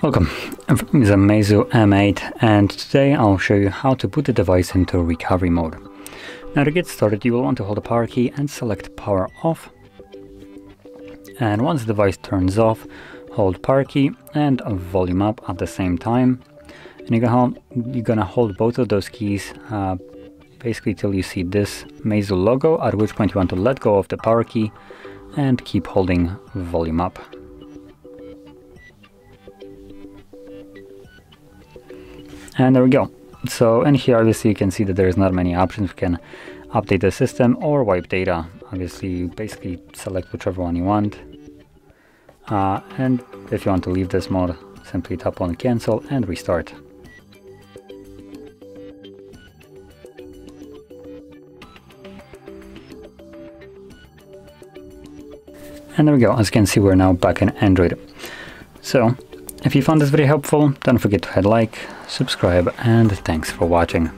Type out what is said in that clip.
Welcome, I'm from the Meizu M8 and today I'll show you how to put the device into recovery mode. Now to get started you will want to hold the power key and select power off. And once the device turns off, hold power key and volume up at the same time. And you're gonna hold both of those keys basically till you see this Meizu logo, at which point you want to let go of the power key and keep holding volume up. And there we go. So in here obviously you can see that there's not many options. We can update the system or wipe data. Obviously you basically select whichever one you want. And if you want to leave this mode, simply tap on cancel and restart. And there we go. As you can see, we're now back in Android. So if you found this video helpful, don't forget to hit like, subscribe, and thanks for watching.